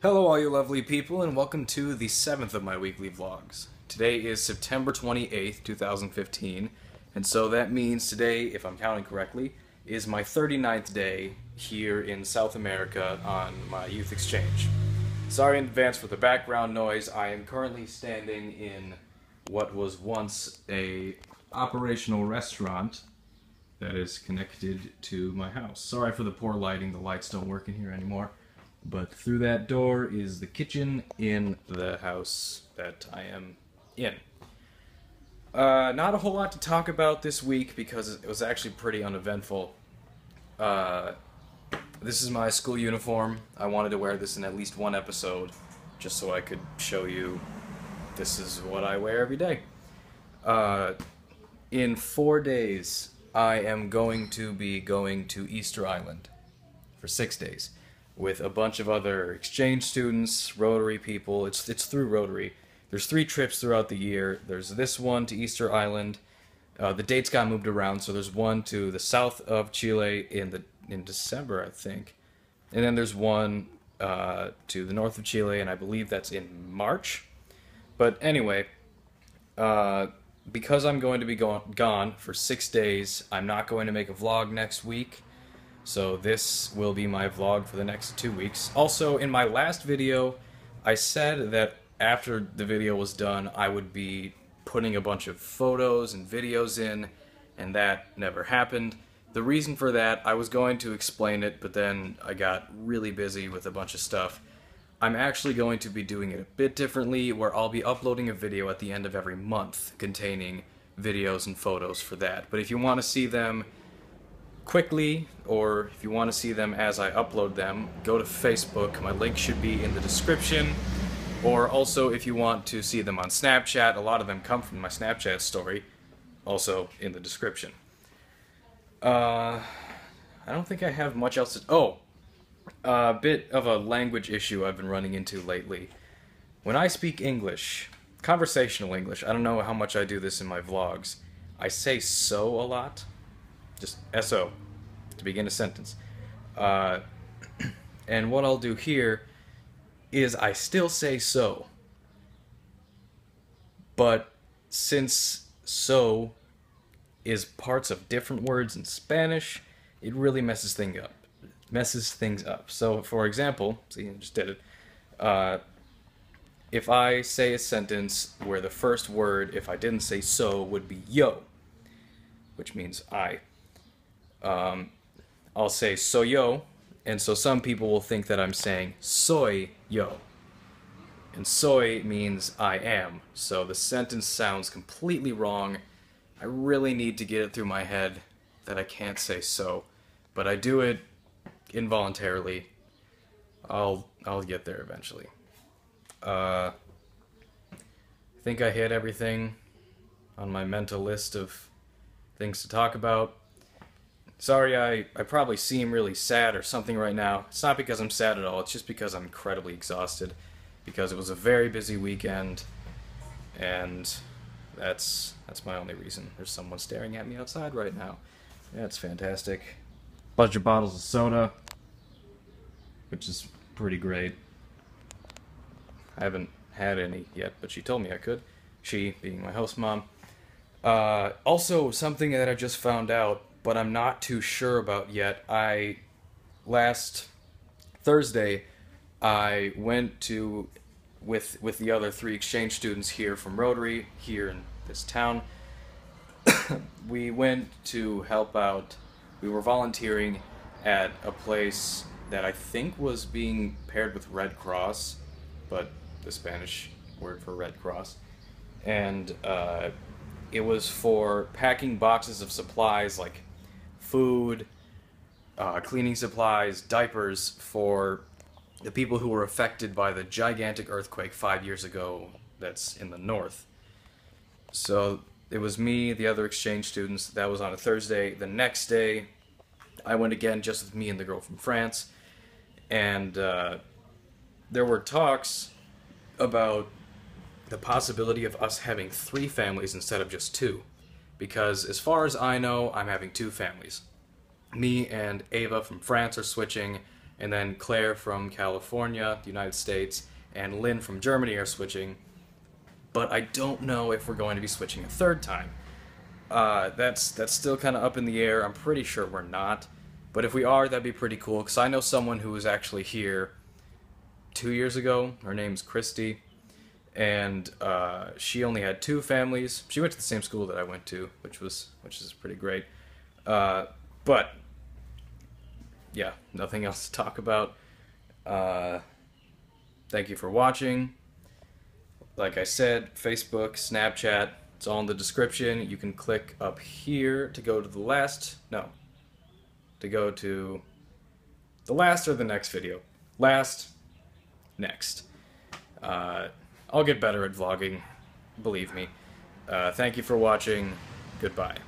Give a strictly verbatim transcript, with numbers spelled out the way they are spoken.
Hello all you lovely people and welcome to the seventh of my weekly vlogs. Today is September twenty-eighth, two thousand fifteen, and so that means today, if I'm counting correctly, is my thirty-ninth day here in South America on my youth exchange. Sorry in advance for the background noise. I am currently standing in what was once a operational restaurant that is connected to my house. Sorry for the poor lighting, the lights don't work in here anymore. But through that door is the kitchen in the house that I am in. Uh, not a whole lot to talk about this week because it was actually pretty uneventful. Uh, this is my school uniform. I wanted to wear this in at least one episode just so I could show you this is what I wear every day. Uh, in four days, I am going to be going to Easter Island for six days. With a bunch of other exchange students, Rotary people. It's it's through Rotary. There's three trips throughout the year. There's this one to Easter Island. Uh, the dates got moved around, so there's one to the south of Chile in the in December, I think, and then there's one uh, to the north of Chile, and I believe that's in March. But anyway, uh, because I'm going to be gone gone for six days, I'm not going to make a vlog next week. So this will be my vlog for the next two weeks. Also, in my last video, I said that after the video was done, I would be putting a bunch of photos and videos in, and that never happened. The reason for that, I was going to explain it, but then I got really busy with a bunch of stuff. I'm actually going to be doing it a bit differently, where I'll be uploading a video at the end of every month containing videos and photos for that. But if you want to see them quickly, or if you want to see them as I upload them, go to Facebook. My link should be in the description. Or also, if you want to see them on Snapchat, a lot of them come from my Snapchat story, also in the description. Uh, I don't think I have much else to... Oh! A bit of a language issue I've been running into lately. When I speak English, conversational English, I don't know how much I do this in my vlogs, I say so a lot. Just S O to begin a sentence. Uh, and what I'll do here is I still say so, but since so is parts of different words in Spanish, it really messes thing up. Messes things up. So, for example, see, I just did it. Uh, if I say a sentence where the first word, if I didn't say so, would be yo, which means I. Um, I'll say so yo, and so some people will think that I'm saying soy yo, and soy means I am, so the sentence sounds completely wrong. I really need to get it through my head that I can't say so, but I do it involuntarily. I'll, I'll get there eventually. Uh, I think I hit everything on my mental list of things to talk about. Sorry, I, I probably seem really sad or something right now. It's not because I'm sad at all, it's just because I'm incredibly exhausted. Because it was a very busy weekend, and that's that's my only reason. There's someone staring at me outside right now. That's fantastic. Bunch of bottles of soda, which is pretty great. I haven't had any yet, but she told me I could. She, being my host mom. Uh, also, something that I just found out, but I'm not too sure about yet. I, last Thursday, I went to, with, with the other three exchange students here from Rotary, here in this town, we went to help out. We were volunteering at a place that I think was being paired with Red Cross, but the Spanish word for Red Cross, and uh, it was for packing boxes of supplies like food, uh, cleaning supplies, diapers for the people who were affected by the gigantic earthquake five years ago that's in the north. So it was me, the other exchange students. That was on a Thursday. The next day, I went again just with me and the girl from France. And uh, there were talks about the possibility of us having three families instead of just two. Because as far as I know, I'm having two families. Me and Ava from France are switching. and then Claire from California, the United States, and Lynn from Germany are switching, but I don't know if we're going to be switching a third time. Uh, that's that's still kind of up in the air. I'm pretty sure we're not, but if we are, that'd be pretty cool, because I know someone who was actually here two years ago. Her name's Christy, and uh, she only had two families. She went to the same school that I went to, which was which is pretty great. Uh, but yeah, nothing else to talk about. Uh, thank you for watching. Like I said, Facebook, Snapchat, it's all in the description. You can click up here to go to the last, no, to go to the last or the next video. Last, next. Uh, I'll get better at vlogging, believe me. Uh, thank you for watching. Goodbye.